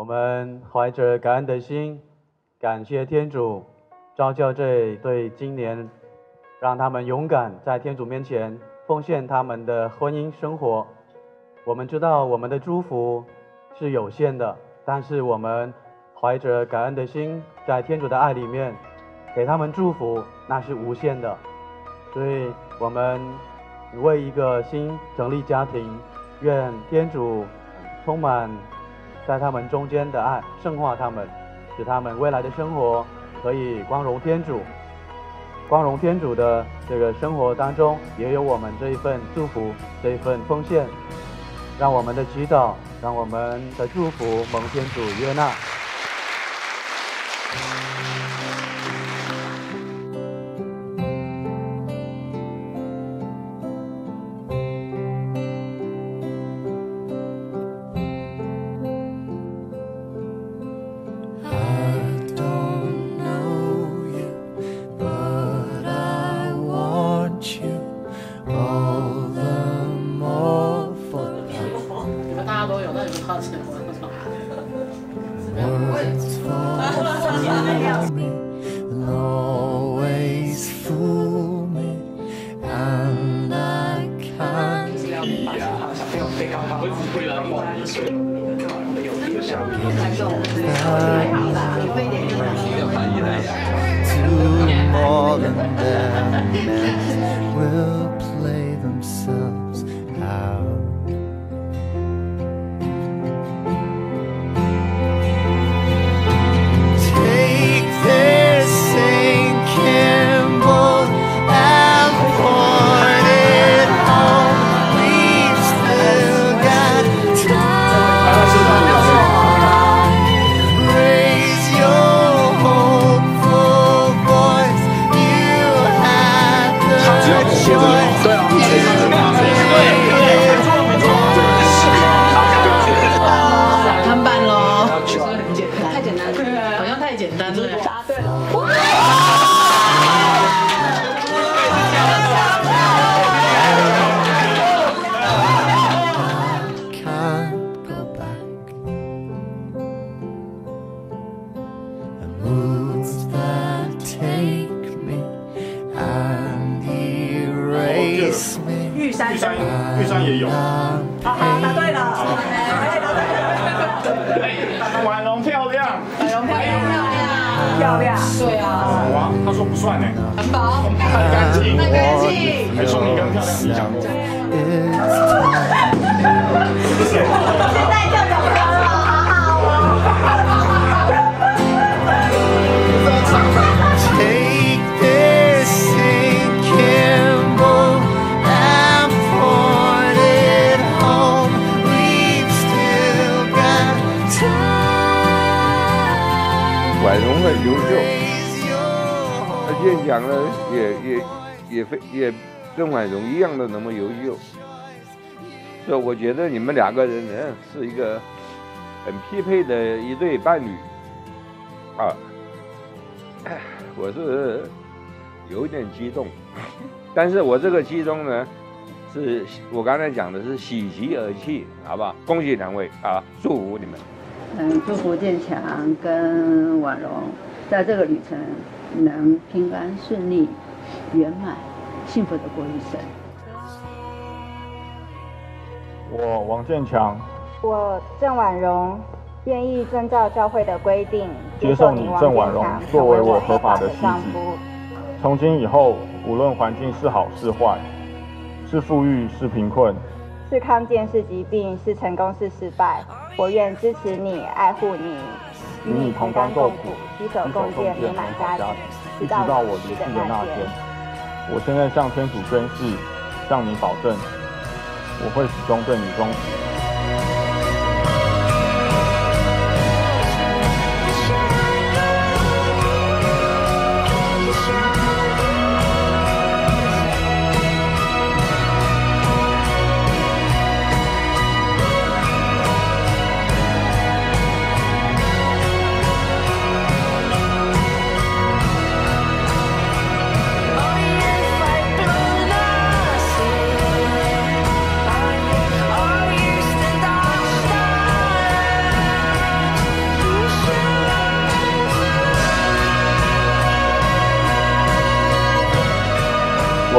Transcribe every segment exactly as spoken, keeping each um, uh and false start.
我们怀着感恩的心，感谢天主召叫这对青年，让他们勇敢在天主面前奉献他们的婚姻生活。我们知道我们的祝福是有限的，但是我们怀着感恩的心，在天主的爱里面给他们祝福，那是无限的。所以我们为一个新成立家庭，愿天主充满在他们中间的爱，圣化他们，使他们未来的生活可以光荣天主。光荣天主的这个生活当中，也有我们这一份祝福，这一份奉献。让我们的祈祷，让我们的祝福蒙天主悦纳。我觉得你们两个人呢是一个很匹配的一对伴侣啊！我是有点激动，但是我这个激动呢，是我刚才讲的是喜极而泣，好不好？恭喜两位啊！祝福你们。嗯，祝福建强跟婉容在这个旅程能平安顺利、圆满、幸福的过一生。我王建强，我郑婉容，愿意遵照教会的规定，接受你郑婉容作为我合法的妻子。从今以后，无论环境是好是坏，是富裕是贫困，是康健是疾病，是成功是失败，我愿支持你，爱护你，与你同甘共苦，携手共建美满家庭，直到我离世的那天。我现在向天主宣誓，向你保证，我会始终对你忠实。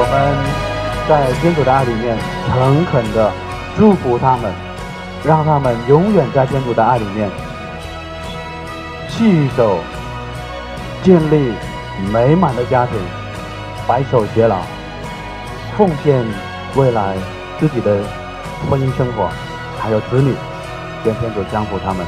我们在坚主的爱里面诚恳的祝福他们，让他们永远在坚主的爱里面携手建立美满的家庭，白首偕老，奉献未来自己的婚姻生活还有子女，愿天主降福他们。